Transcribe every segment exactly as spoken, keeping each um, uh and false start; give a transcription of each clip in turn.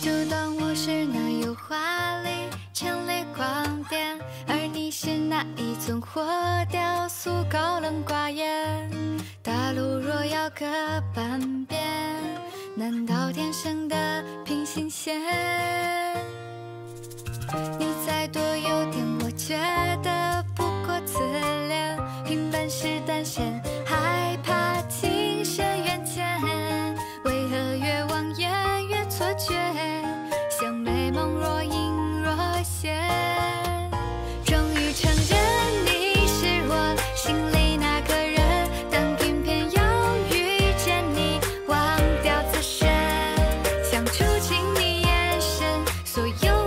就当我是那油画里强烈光点，而你是那一丛火雕塑高冷寡言。大路若要各半边，难道天生的凭心鲜？你再多优点，我觉得不过自恋。平凡是单身，害怕情深缘浅，为何越望眼越错觉？像美梦若隐若现，终于承认你是我心里那个人。当偏偏又遇见你，忘掉自身，想触及你眼神，所有。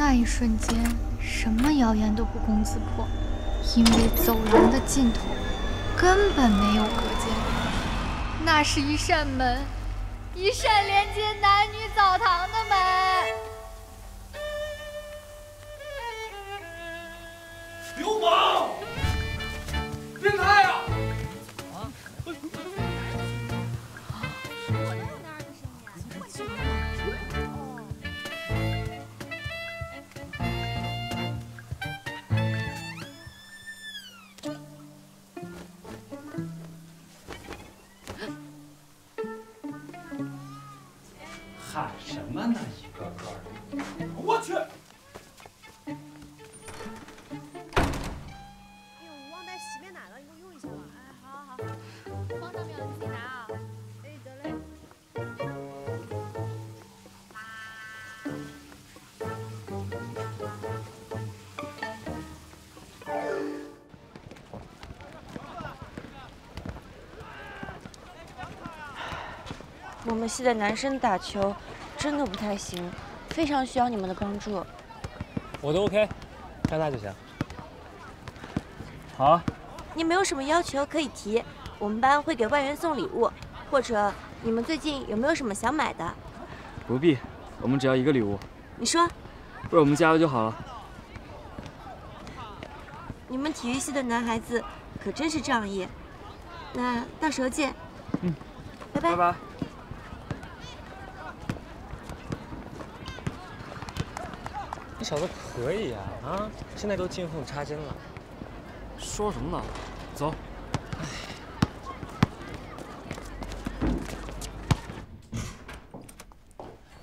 那一瞬间，什么谣言都不攻自破，因为走廊的尽头根本没有隔间，那是一扇门，一扇连接男女澡堂的门。流氓！变态啊！啊！我哪有那样的声音啊？ 喊什么呢？一个个的，我去！哎呦，我忘带洗面奶了，你给我用一下吧。哎，好好好，放上面了，你自己拿啊。哎，得嘞。我们系的男生打球。 真的不太行，非常需要你们的帮助。我都 OK， 加大就行。好啊，你们有什么要求可以提，我们班会给外援送礼物，或者你们最近有没有什么想买的？不必，我们只要一个礼物。你说，为我们加油就好了。你们体育系的男孩子可真是仗义。那到时候见。嗯，拜拜。拜拜。 你小子可以呀！ 啊, 啊，现在都见缝插针了。说什么呢？走。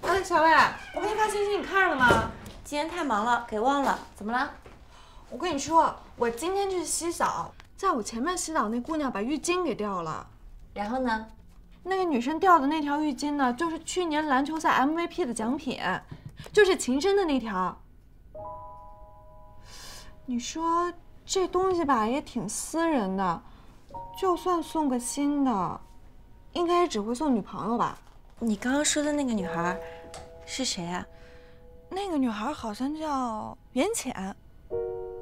哎，小魏，我给你发信息，你看着了吗？今天太忙了，给忘了。怎么了？我跟你说，我今天去洗澡，在我前面洗澡那姑娘把浴巾给掉了。然后呢？那个女生掉的那条浴巾呢，就是去年篮球赛 M V P 的奖品，就是秦深的那条。 你说这东西吧，也挺私人的，就算送个新的，应该只会送女朋友吧？你刚刚说的那个女孩是谁啊？那个女孩好像叫袁浅，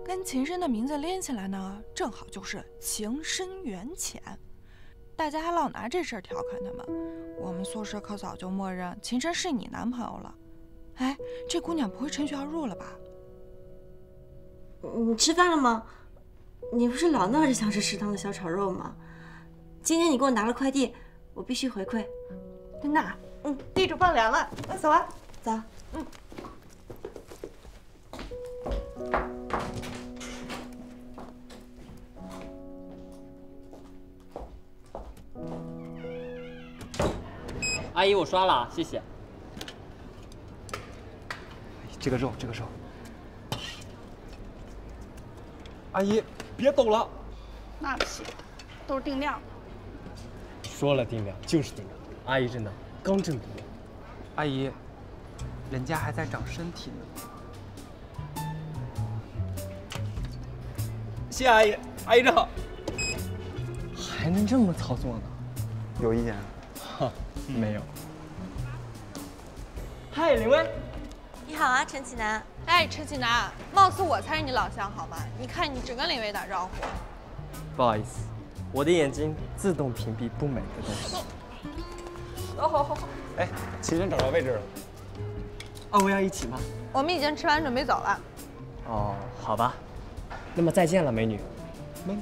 跟情深的名字连起来呢，正好就是情深缘浅。大家还老拿这事儿调侃他们。我们宿舍可早就默认情深是你男朋友了。哎，这姑娘不会趁虚而入了吧？ 你吃饭了吗？你不是老闹着想吃食堂的小炒肉吗？今天你给我拿了快递，我必须回馈。真的？嗯，地主放凉了，那走啊，走。嗯。阿姨，我刷了，谢谢。这个肉，这个肉。 阿姨，别抖了。那不行，都是定量。说了定量就是定量，阿姨真的刚正不阿姨，人家还在长身体呢。谢阿姨，阿姨正好。还能这么操作呢？有意见？哈，没有。嗨，林薇。你好啊，陈启南。哎，陈启南，貌似我才是你老乡，好吗？你看你只跟林薇打招呼。不好意思，我的眼睛自动屏蔽不美的东西。哦，好好好。哎，齐晨找着位置了。二位要一起吗？我们已经吃完，准备走了。哦，好吧。那么再见了，美女。美女。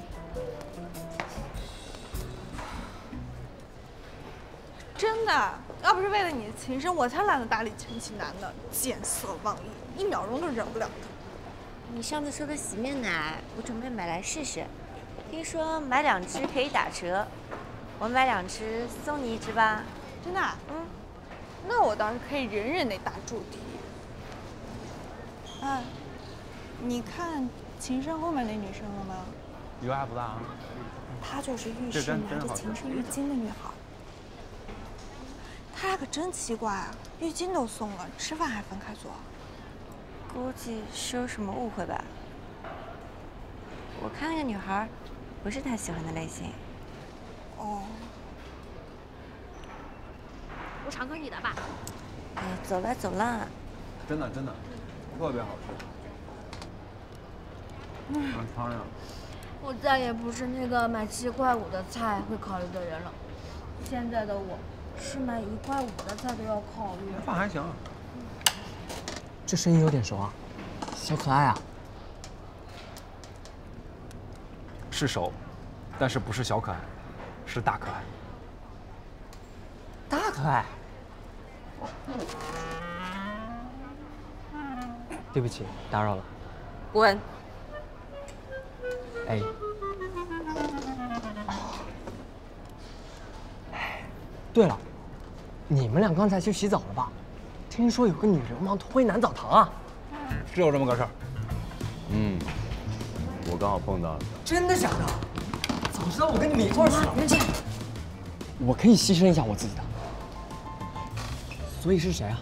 真的，要不是为了你的琴声，我才懒得搭理陈启南呢。见色忘义，一秒钟都忍不了他。你上次说的洗面奶，我准备买来试试。听说买两支可以打折，我买两支送你一支吧。真的？嗯。那我倒是可以忍忍那大猪蹄。哎，你看琴声后面那女生了吗？女孩不大啊。她就是浴室拿着琴声浴巾的女孩。 他俩可真奇怪啊，浴巾都送了，吃饭还分开做，估计是有什么误会吧。我看那个女孩，不是他喜欢的类型。哦。我尝个你的吧。哎，走了走了。真的真的，特别好吃。嗯。我尝尝。我再也不是那个买七块五的菜会考虑的人了，现在的我。 是买一块五的菜都要考虑。饭还行。这声音有点熟啊，小可爱啊。是熟，但是不是小可爱，是大可爱。大可爱。对不起，打扰了。滚。哎。 对了，你们俩刚才去洗澡了吧？听说有个女流氓推男澡堂啊，是有这么个事儿。嗯，我刚好碰到了。真的假的？早知道我跟你们一块去了。别去，我可以牺牲一下我自己的。所以是谁啊？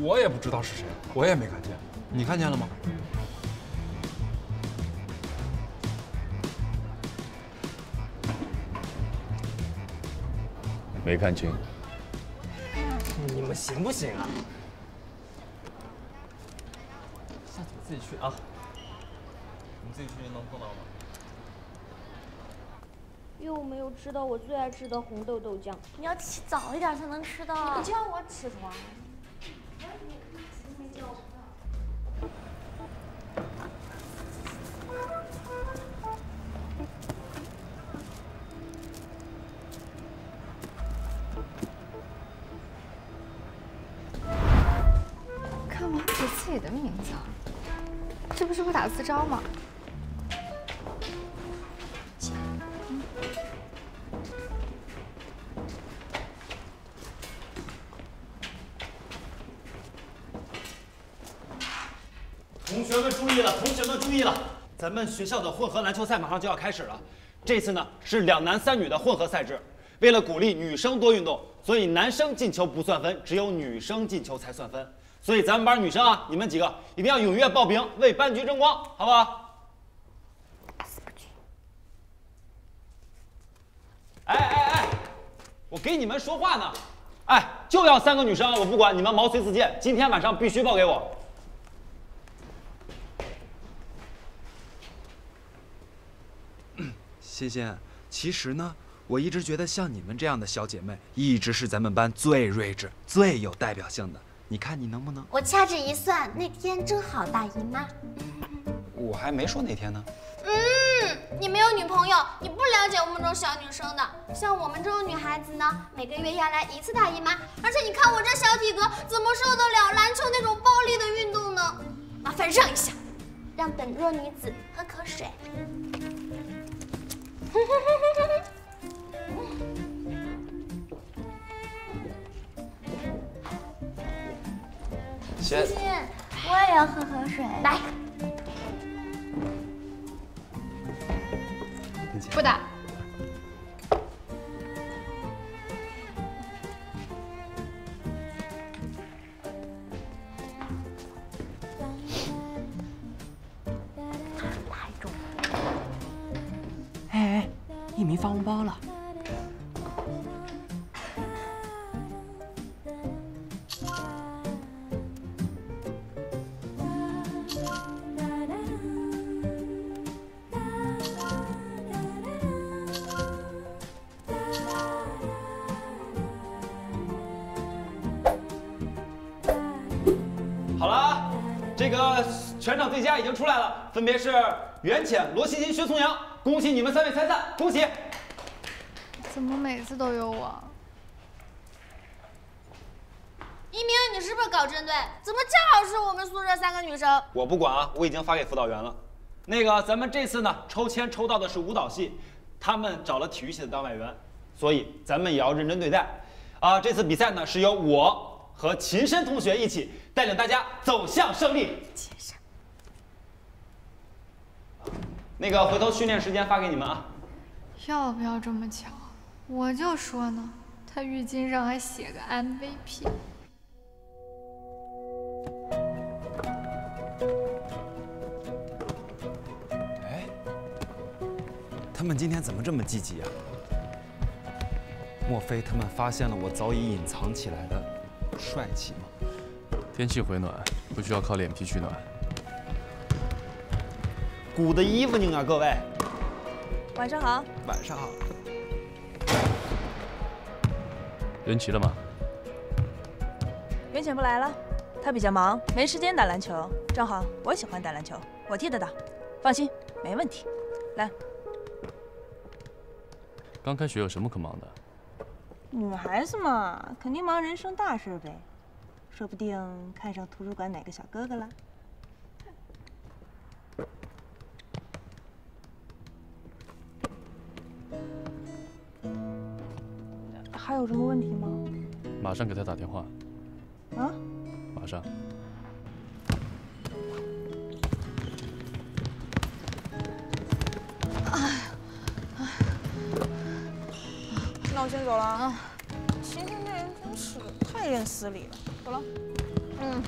我也不知道是谁，我也没看见。你看见了吗？ 没看清，你们行不行啊？下次自己去啊。你自己去能碰到吗？又没有吃到我最爱吃的红豆豆浆。你要起早一点才能吃到。你叫我起床。自己的名字，这不是会打自招吗？嗯、同学们注意了，同学们注意了，咱们学校的混合篮球赛马上就要开始了。这次呢是两男三女的混合赛制，为了鼓励女生多运动，所以男生进球不算分，只有女生进球才算分。 所以咱们班女生啊，你们几个一定要踊跃报名，为班级争光，好不好？哎哎哎，我给你们说话呢，哎，就要三个女生，我不管，你们毛遂自荐，今天晚上必须报给我。欣欣，其实呢，我一直觉得像你们这样的小姐妹，一直是咱们班最睿智、最有代表性的。 你看你能不能？我掐指一算，那天正好大姨妈。我还没说那天呢。嗯，你没有女朋友，你不了解我们这种小女生的。像我们这种女孩子呢，每个月要来一次大姨妈，而且你看我这小体格，怎么受得了篮球那种暴力的运动呢？麻烦让一下，让本弱女子喝口水。欣欣，我也要喝口水。来，不打。你放包了。好了，这个全场最佳已经出来了，分别是袁浅、罗西金、薛从阳。 恭喜你们三位参赛，恭喜！怎么每次都有我？一鸣，你是不是搞针对？怎么正好是我们宿舍三个女生？我不管啊，我已经发给辅导员了。那个，咱们这次呢抽签抽到的是舞蹈系，他们找了体育系的当外援，所以咱们也要认真对待。啊，这次比赛呢是由我和秦深同学一起带领大家走向胜利。 那个回头训练时间发给你们啊！要不要这么巧？我就说呢，他浴巾上还写个 M V P。哎，他们今天怎么这么积极啊？莫非他们发现了我早已隐藏起来的帅气吗？天气回暖，不需要靠脸皮取暖。 Good evening 啊，各位，晚上好。晚上好。人齐了吗？袁浅不来了，他比较忙，没时间打篮球。正好我喜欢打篮球，我替他打，放心，没问题。来，刚开学有什么可忙的？女孩子嘛，肯定忙人生大事呗，说不定看上图书馆哪个小哥哥了。 还有什么问题吗？马上给他打电话。啊？马上。哎，哎，那我先走了啊。秦深这人真是的，太认死理了。走了。嗯。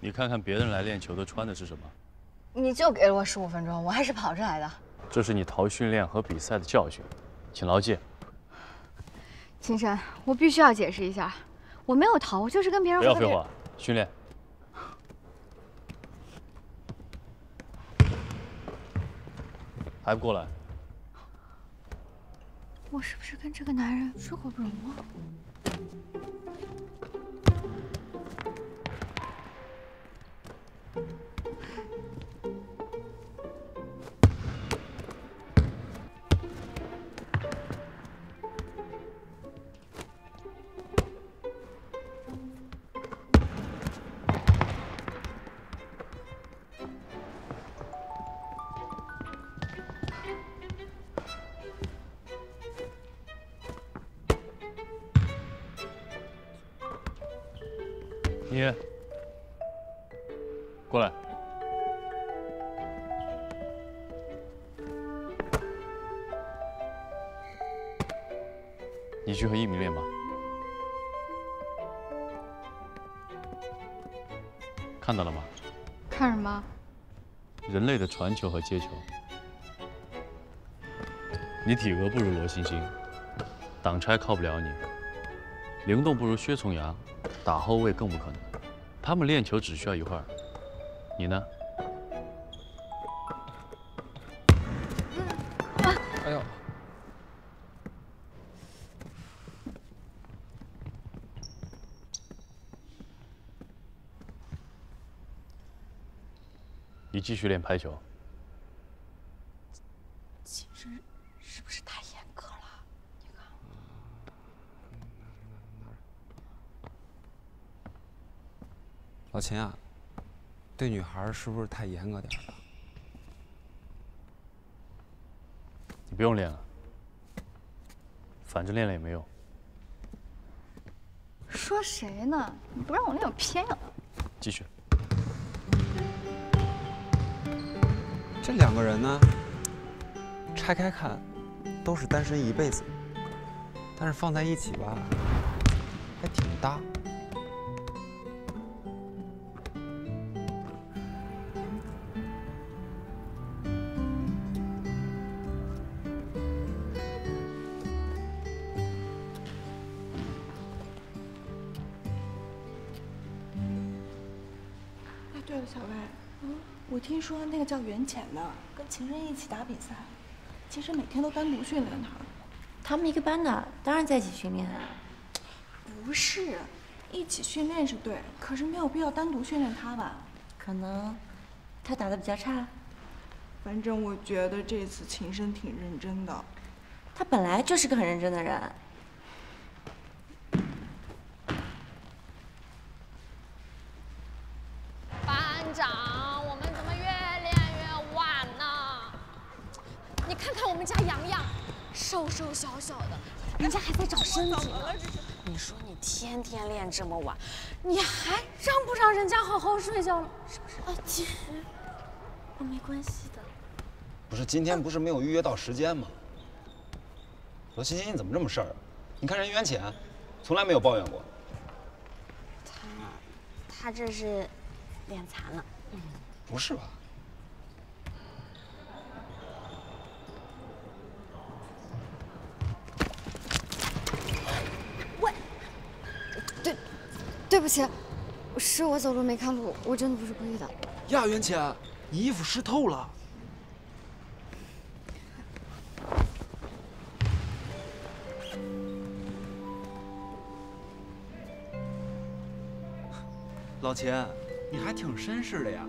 你看看别人来练球都穿的是什么？你就给了我十五分钟，我还是跑着来的。这是你逃训练和比赛的教训，请牢记。秦深，我必须要解释一下，我没有逃，我就是跟别人。不要废话，训练。还不过来？我是不是跟这个男人水火不容啊？ 你过来，你去和一鸣练吧。看到了吗？看什么？人类的传球和接球。你体格不如罗欣欣，挡拆靠不了你；灵动不如薛从阳，打后卫更不可能。 他们练球只需要一会儿，你呢？哎呦！你继续练排球。其实是不是太严格了？你看。 老秦啊，对女孩是不是太严格点了？你不用练了，反正练了也没用。说谁呢？你不让我练，我偏要。继续。这两个人呢，拆开看，都是单身一辈子，但是放在一起吧，还挺搭。哎，对了，小薇，嗯，我听说那个叫袁浅的跟秦深一起打比赛，秦深每天都单独训练他。 他们一个班的，当然在一起训练啊。不是，一起训练是对，可是没有必要单独训练他吧？可能他打得比较差。反正我觉得这次秦深挺认真的。他本来就是个很认真的人。班长，我们怎么越练越晚呢？你看看我们家洋洋。 瘦瘦小小的，人家还在长身体呢。你说你天天练这么晚，你还让不让人家好好睡觉了？是不是？哎，其实我没关系的。不是今天不是没有预约到时间吗？罗欣欣，你怎么这么事儿啊？你看人袁浅，从来没有抱怨过。他，他这是脸残了。嗯，不是吧？ 对不起，是我走路没看路，我真的不是故意的。呀，袁浅，你衣服湿透了。老秦，你还挺绅士的呀。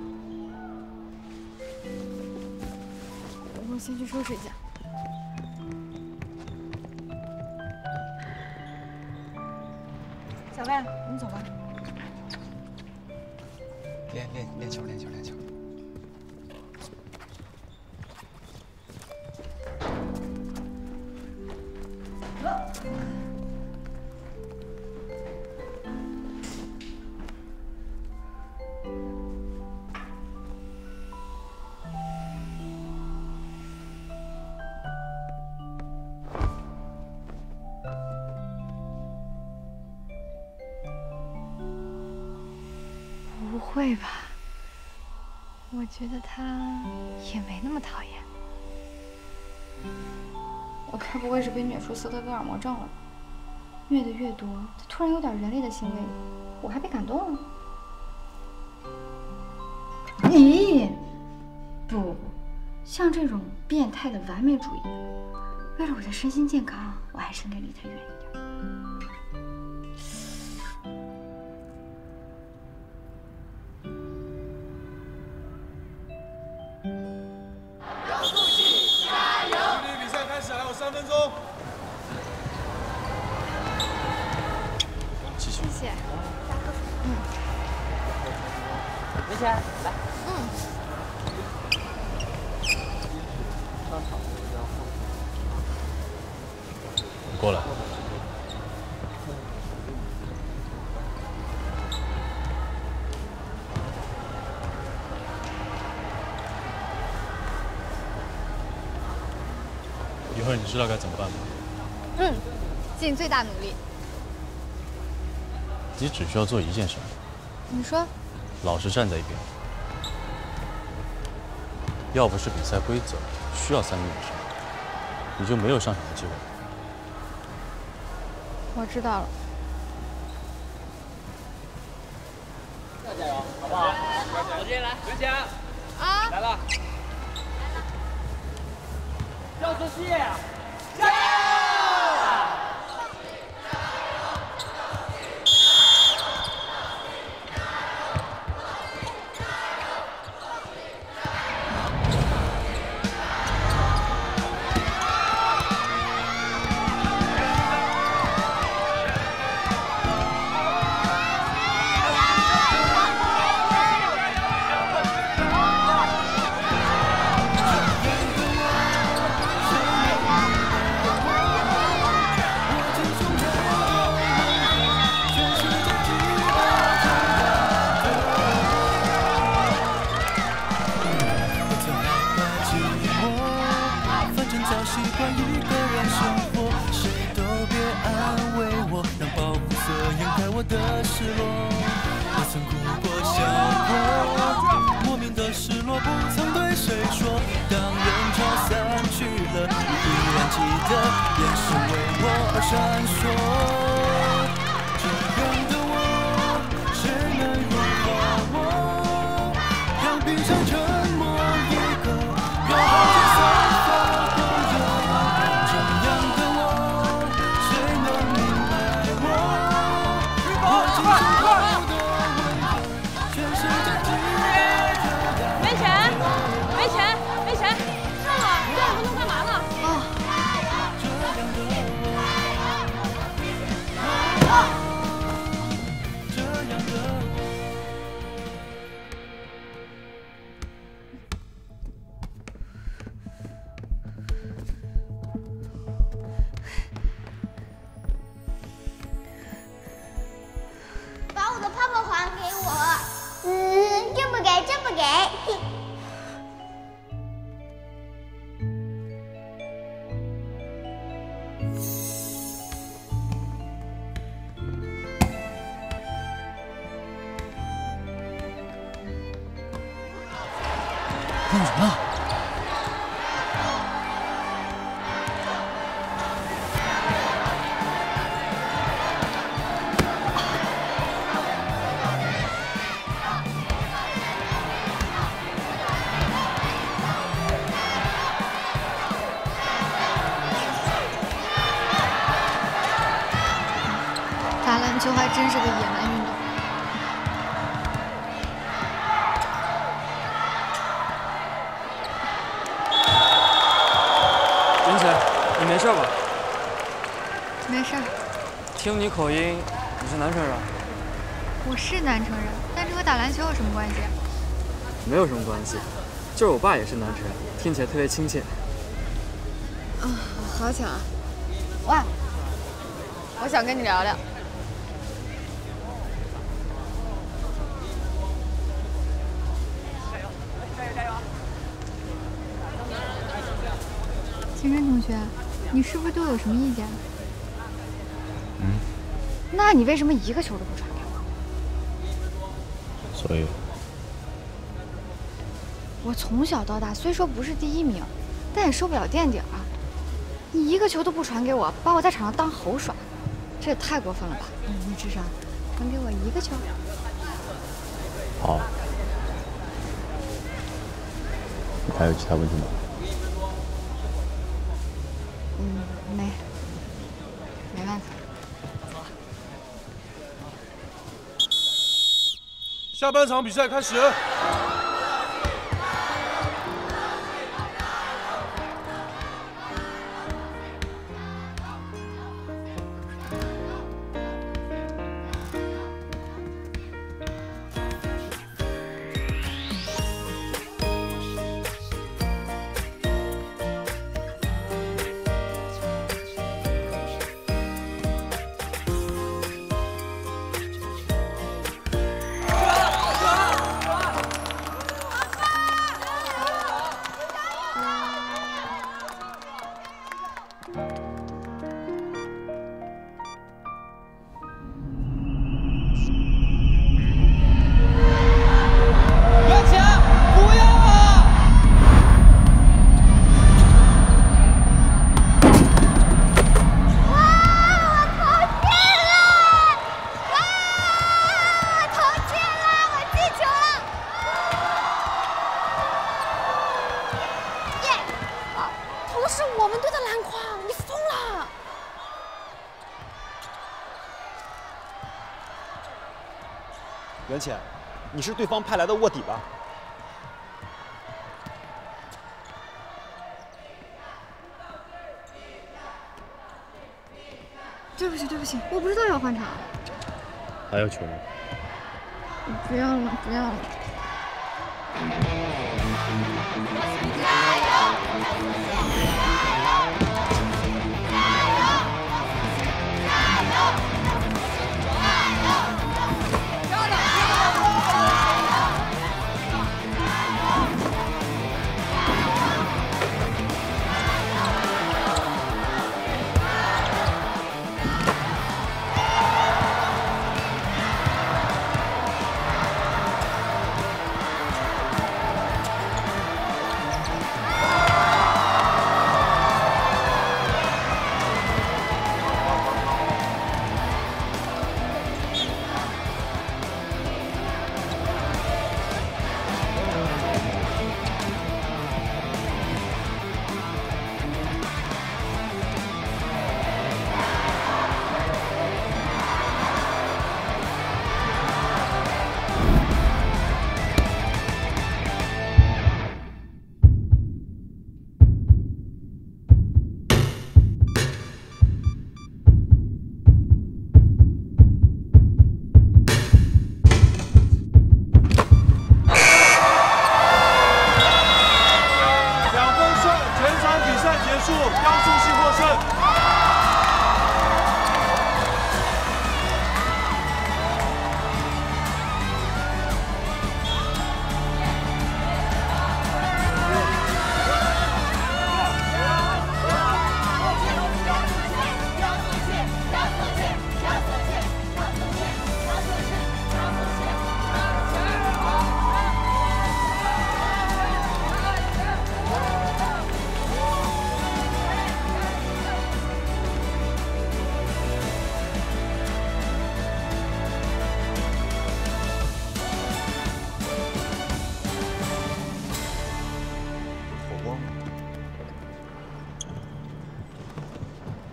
我先去收拾一下。 小魏，我们走吧。练练练球，练球，练球。会吧，我觉得他也没那么讨厌。我该不会是被虐出斯德哥尔摩症了吧？虐的越多，他突然有点人类的行为，我还被感动了。咦，不不不，像这种变态的完美主义，为了我的身心健康，我还是应该离他远一点。 你知道该怎么办吗？嗯，尽最大努力。你只需要做一件事。你说。老实站在一边。要不是比赛规则需要三个女生，你就没有上场的机会。我知道了。再加油，好不好？我这边来，袁姐。啊。来了。 要做戏，加油！弄人了！打篮球还真是个野蛮运动。 你没事吧？没事。听你口音，你是南城人。我是南城人，但这和打篮球有什么关系？没有什么关系，就是我爸也是南城人，听起来特别亲切。啊，好巧啊！喂，我想跟你聊聊。加油！加油！加油！清晨同学。 你是不是对我有什么意见？嗯。那你为什么一个球都不传给我？所以。我从小到大虽说不是第一名，但也受不了垫底儿啊！你一个球都不传给我，把我在场上当猴耍，这也太过分了吧！你那智商，传给我一个球。好。还有其他问题吗？ 嗯，没，没办法。下半场比赛开始。袁浅，你是对方派来的卧底吧？对不起，对不起，我不知道要换场。还有球吗？不要了，不要了。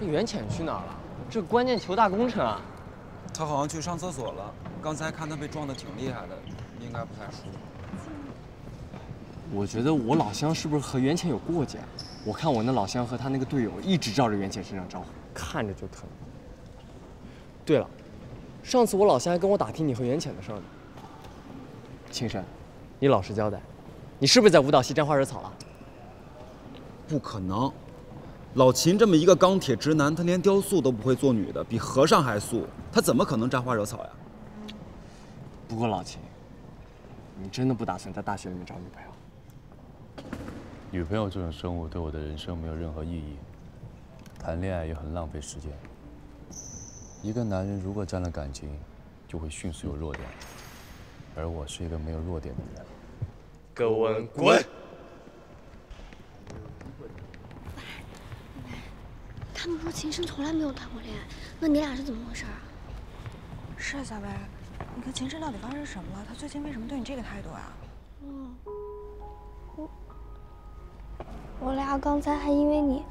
那袁潜去哪儿了？这关键球大功臣啊！他好像去上厕所了，刚才看他被撞得挺厉害的，应该不太舒服。我觉得我老乡是不是和袁潜有过节？我看我那老乡和他那个队友一直照着袁潜身上招呼，看着就疼。对了，上次我老乡还跟我打听你和袁潜的事呢。青山，你老实交代，你是不是在舞蹈系沾花惹草了？不可能。 老秦这么一个钢铁直男，他连雕塑都不会做女的，比和尚还素，他怎么可能沾花惹草呀？不过老秦，你真的不打算在大学里面找女朋友？女朋友这种生物对我的人生没有任何意义，谈恋爱也很浪费时间。一个男人如果沾了感情，就会迅速有弱点，而我是一个没有弱点的人。给我滚！ 他们说秦深从来没有谈过恋爱，那你俩是怎么回事啊？是啊，小白，你跟秦深到底发生什么了？他最近为什么对你这个态度啊？嗯，我我俩刚才还因为你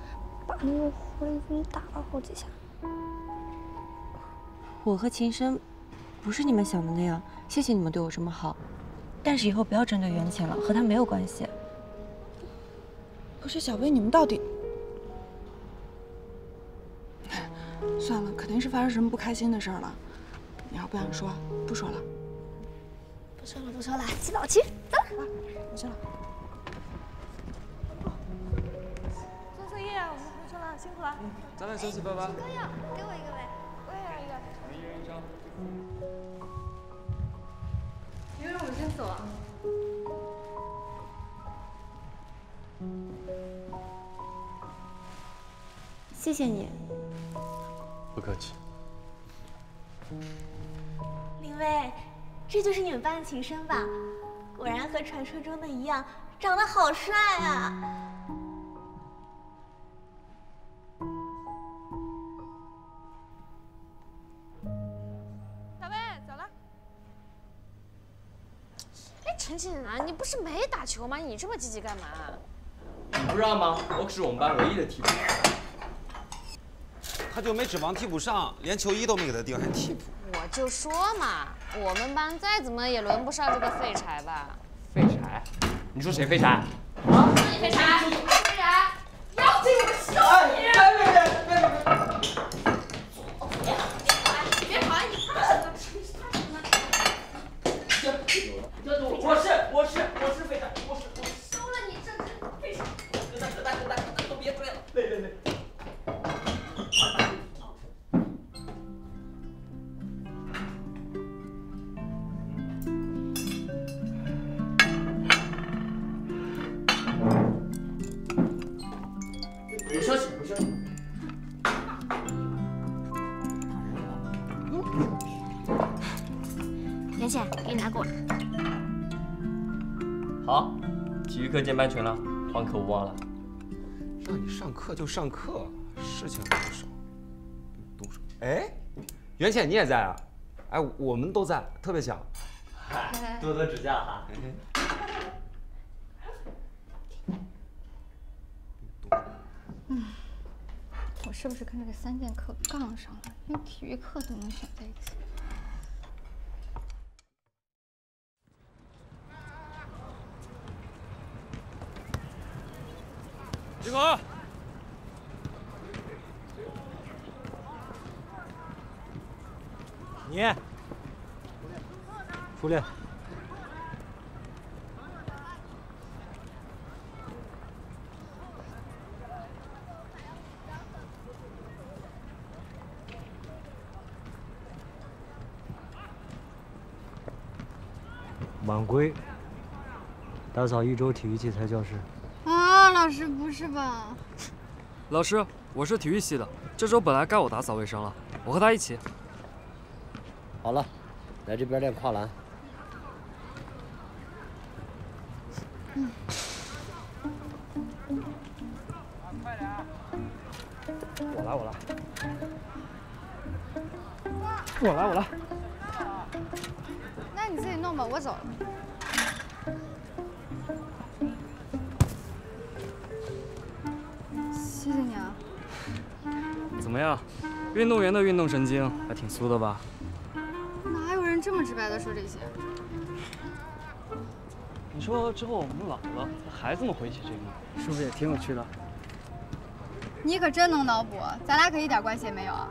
把那个狐狸精打了好几下。我和秦深不是你们想的那样，谢谢你们对我这么好，但是以后不要针对袁浅了，和他没有关系。不是小白，你们到底？ 算了，肯定是发生什么不开心的事了。你要不想说，不说了。不说了，不说了，记老七，走了，我去了。做作业，我们回去了，辛苦了。嗯，早点休息，拜拜。哥呀，给我一个呗，我也要一个。我们一人一张。因为我先走了。谢谢你。 不客气。林薇，这就是你们班的秦深吧？果然和传说中的一样，长得好帅啊！小薇，走了。哎，陈景南，你不是没打球吗？你这么积极干嘛？你不知道吗？我可是我们班唯一的替补。 他就没指望替补上，连球衣都没给他订，还替补。我就说嘛，我们班再怎么也轮不上这个废柴吧。废柴？你说谁废柴？我说你废柴！你废柴！要不我削你！别别别别别！别跑！你怕什么？怕什么？行，我是我是我是废柴，我是我收了你这只废柴！扯淡扯淡扯淡扯淡，都别吹了！累累累！ 课间班群了，黄可勿忘了。让你上课就上课，事情还不少，动手。哎，袁浅你也在啊？哎，我们都在，特别想。嗨，多多指教哈。嗯，我是不是跟这个三剑客杠上了？连体育课都能选在一起。 李口，你出来。晚归，打扫一周体育器材教室。 老师不是吧？老师，我是体育系的，这周本来该我打扫卫生了，我和他一起。好了，来这边练跨栏。嗯。快点！我来，我来。我来，我来。那你自己弄吧，我走了。 怎么呀？运动员的运动神经还挺酥的吧？哪有人这么直白的说这些？你说之后我们老了还这么回起这个，是不是也挺有趣的？你可真能脑补，咱俩可一点关系也没有啊。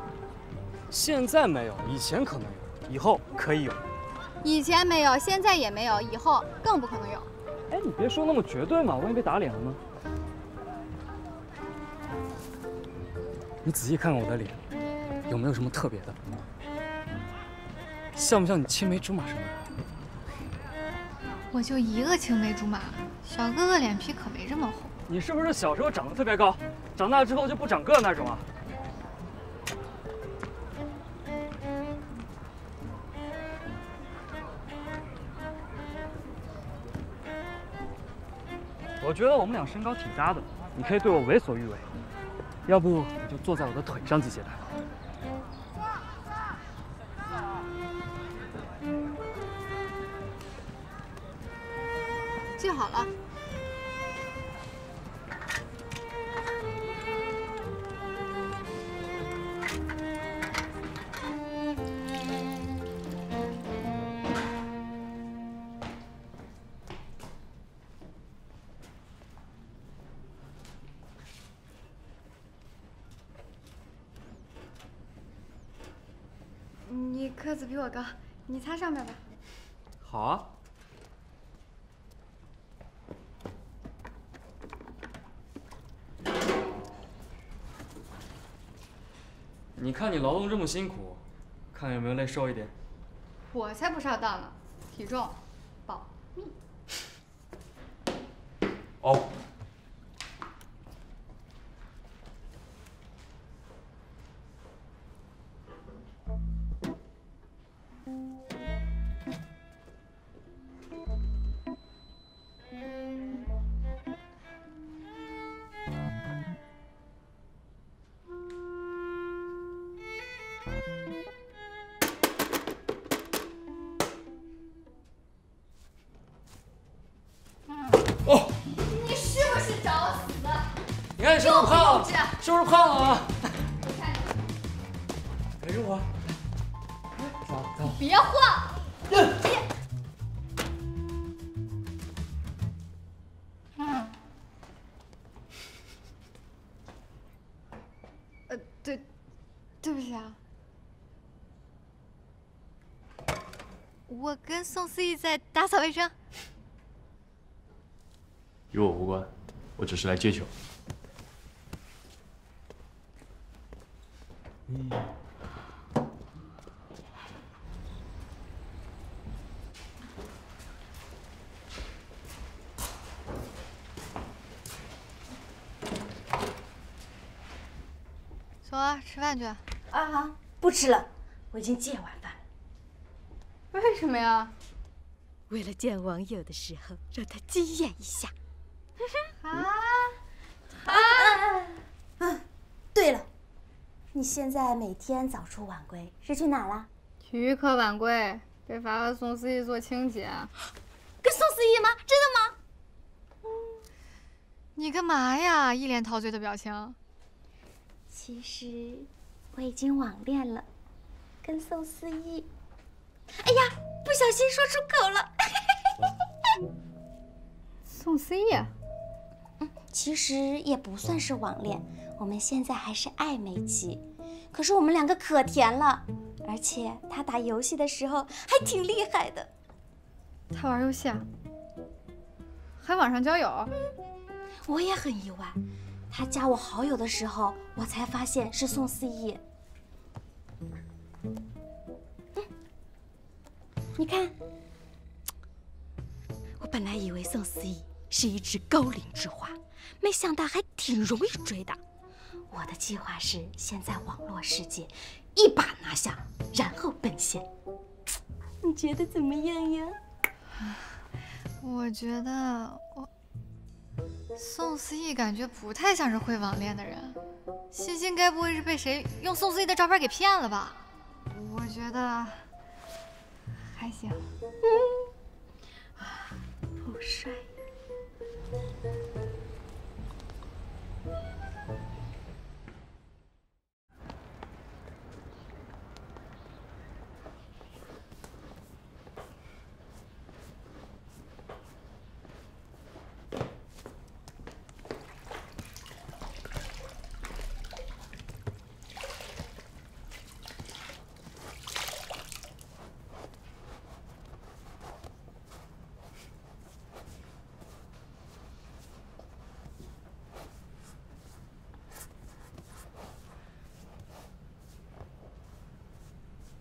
现在没有，以前可能有，以后可以有。以前没有，现在也没有，以后更不可能有。哎，你别说那么绝对嘛，万一被打脸了呢？ 你仔细看看我的脸，有没有什么特别的？像不像你青梅竹马什么的？我就一个青梅竹马，小哥哥脸皮可没这么厚。你是不是小时候长得特别高，长大之后就不长个那种啊？我觉得我们俩身高挺搭的，你可以对我为所欲为。 要不你就坐在我的腿上系鞋带。系好了。个子比我高，你擦上面吧。好啊。你看你劳动这么辛苦，看有没有累瘦一点。我才不上当呢，体重保密。哦。 是不是胖了啊？你看你，陪着我。走走，别晃！别。呃，对，对不起啊。我跟宋思义在打扫卫生。与我无关，我只是来接球。 嗯，走啊，吃饭去。啊啊，不吃了，我已经戒晚饭了。为什么呀？为了见网友的时候，让他惊艳一下。啊啊！嗯，对了。 你现在每天早出晚归，是去哪了？体育课晚归，被罚了宋思义做清洁。跟宋思义吗？真的吗？嗯、你干嘛呀？一脸陶醉的表情。其实我已经网恋了，跟宋思义。哎呀，不小心说出口了。宋思义、啊。 其实也不算是网恋，我们现在还是暧昧期。可是我们两个可甜了，而且他打游戏的时候还挺厉害的。他玩游戏啊？还网上交友？我也很意外，他加我好友的时候，我才发现是宋思义。嗯，你看，我本来以为宋思义。 是一只高岭之花，没想到还挺容易追的。我的计划是先在网络世界一把拿下，然后奔现。你觉得怎么样呀？我觉得我宋思义感觉不太像是会网恋的人。欣欣该不会是被谁用宋思义的照片给骗了吧？我觉得还行。嗯，好帅。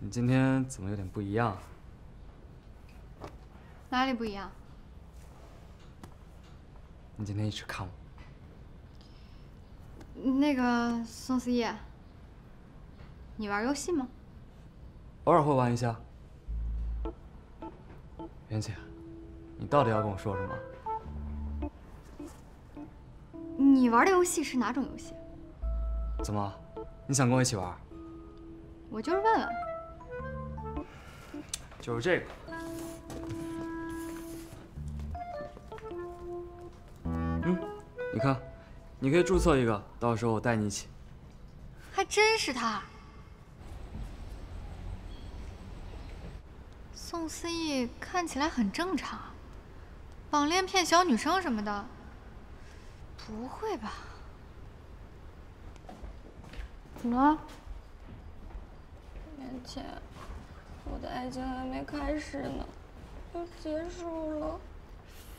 你今天怎么有点不一样？哪里不一样？你今天一直看我。那个宋思叶，你玩游戏吗？偶尔会玩一下。袁姐，你到底要跟我说什么？ 你玩的游戏是哪种游戏？怎么，你想跟我一起玩？我就是问问。就是这个。嗯，你看，你可以注册一个，到时候我带你一起。还真是他。宋思逸看起来很正常，网恋骗小女生什么的。 不会吧？怎么了？袁姐，我的爱情还没开始呢，就结束了。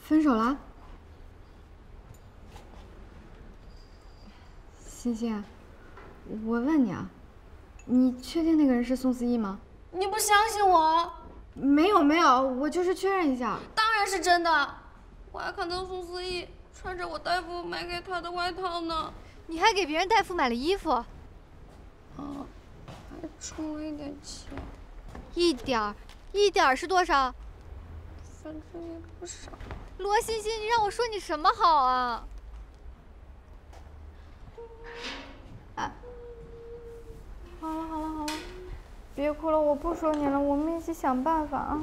分手了？欣欣，我问你啊，你确定那个人是宋思逸吗？你不相信我？没有没有，我就是确认一下。当然是真的，我还看到宋思逸。 穿着我大夫买给他的外套呢，你还给别人大夫买了衣服，啊，还充了一点钱，一点儿，一点儿是多少？反正也不少。罗欣欣，你让我说你什么好啊？啊，好了好了好了，别哭了，我不说你了，我们一起想办法啊。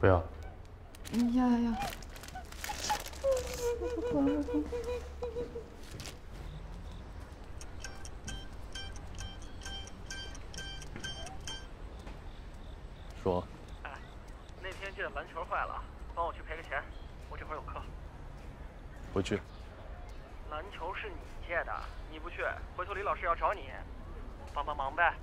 不要！要要要！不哭不哭！说。哎，那天这篮球坏了，帮我去赔个钱，我这会儿有课。回去。篮球是你借的，你不去，回头李老师要找你，帮帮忙呗。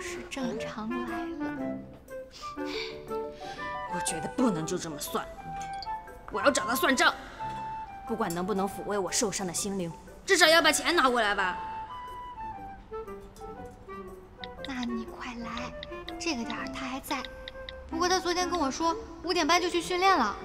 是正常来了，我觉得不能就这么算了，我要找他算账，不管能不能抚慰我受伤的心灵，至少要把钱拿回来吧。那你快来，这个点儿他还在，不过他昨天跟我说五点半就去训练了。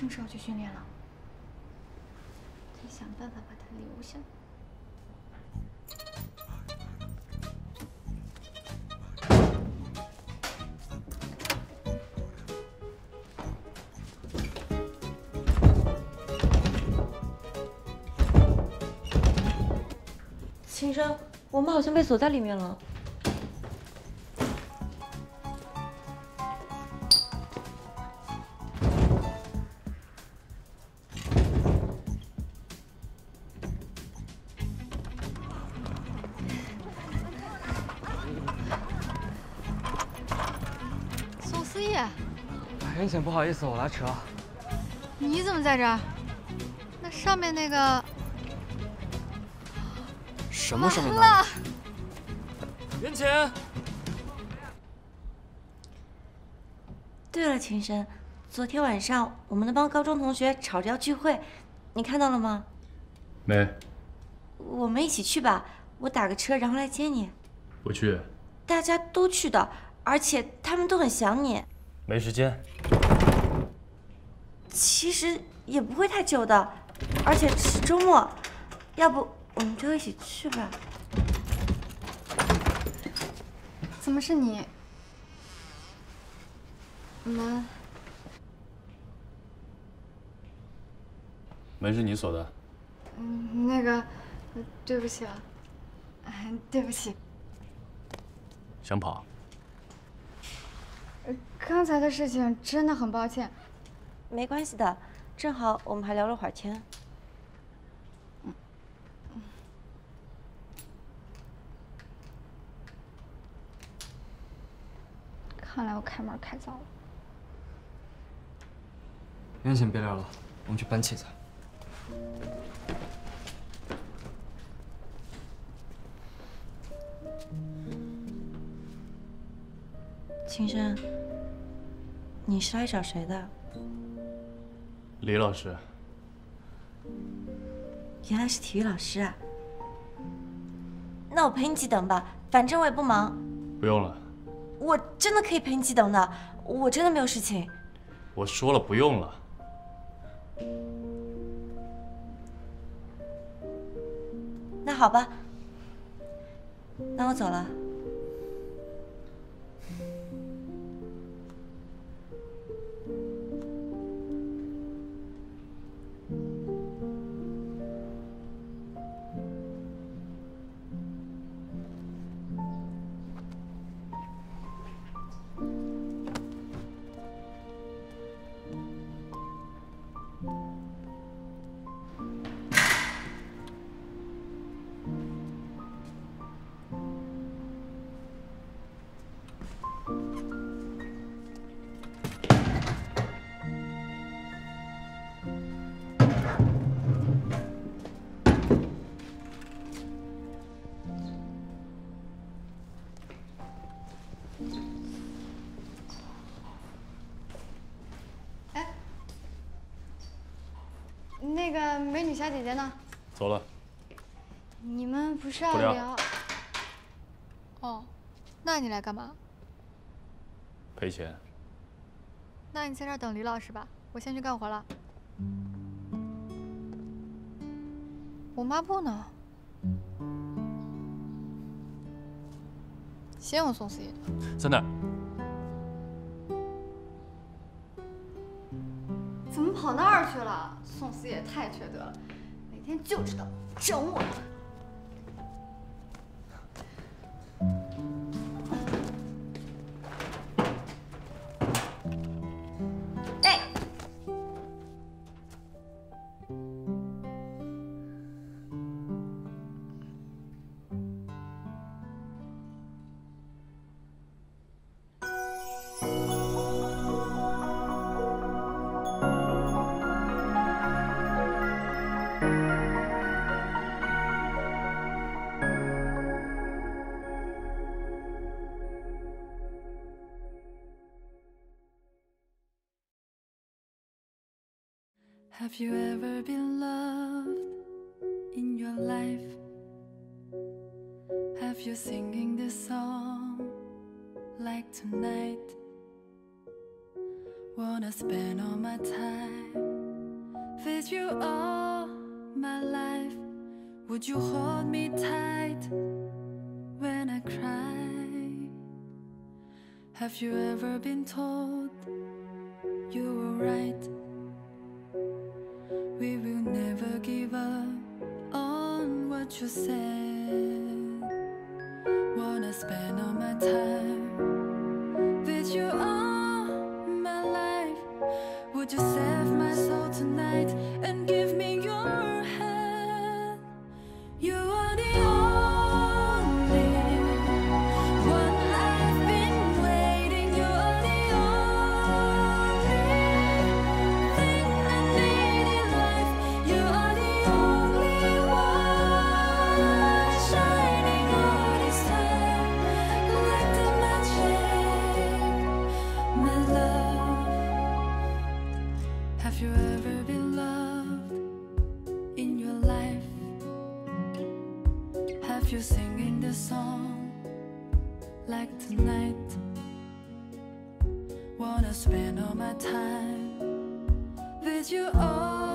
正是要去训练了，得想办法把他留下。秦生，我们好像被锁在里面了。 袁姐，不好意思，我来迟了。你怎么在这儿？那上面那个什么什么呢？袁琴。对了，秦深，昨天晚上我们那帮高中同学吵着要聚会，你看到了吗？没。我们一起去吧，我打个车然后来接你。不去。大家都去的，而且他们都很想你。没时间。 其实也不会太久的，而且是周末，要不我们就一起去吧？怎么是你？我们门是你锁的？嗯，那个，对不起啊，对不起。想跑？刚才的事情真的很抱歉。 没关系的，正好我们还聊了会儿天。嗯，看来我开门开早了。袁姐，别聊了，我们去搬器材。秦深，你是来找谁的？ 李老师，原来是体育老师啊！那我陪你一起等吧，反正我也不忙。不用了，我真的可以陪你一起等的，我真的没有事情。我说了不用了。那好吧，那我走了。 那个美女小姐姐呢？走了。你们不是要聊？哦，那你来干嘛？赔钱。那你在这儿等李老师吧，我先去干活了。我抹布呢？先我送司仪的。在哪儿？怎么跑那儿去了？ 宋司也太缺德了，每天就知道整我。哎，Have you ever been loved in your life? Have you singing this song like tonight? Wanna spend all my time with you all my life? Would you hold me tight when I cry? Have you ever been told you were right? We will never give up on what you said. Wanna spend all my time with you all my life. Would you save my soul tonight and give me your hand? You are the only one I've been waiting. You are the only thing I need. if you're singing this song like tonight. Wanna spend all my time with you all.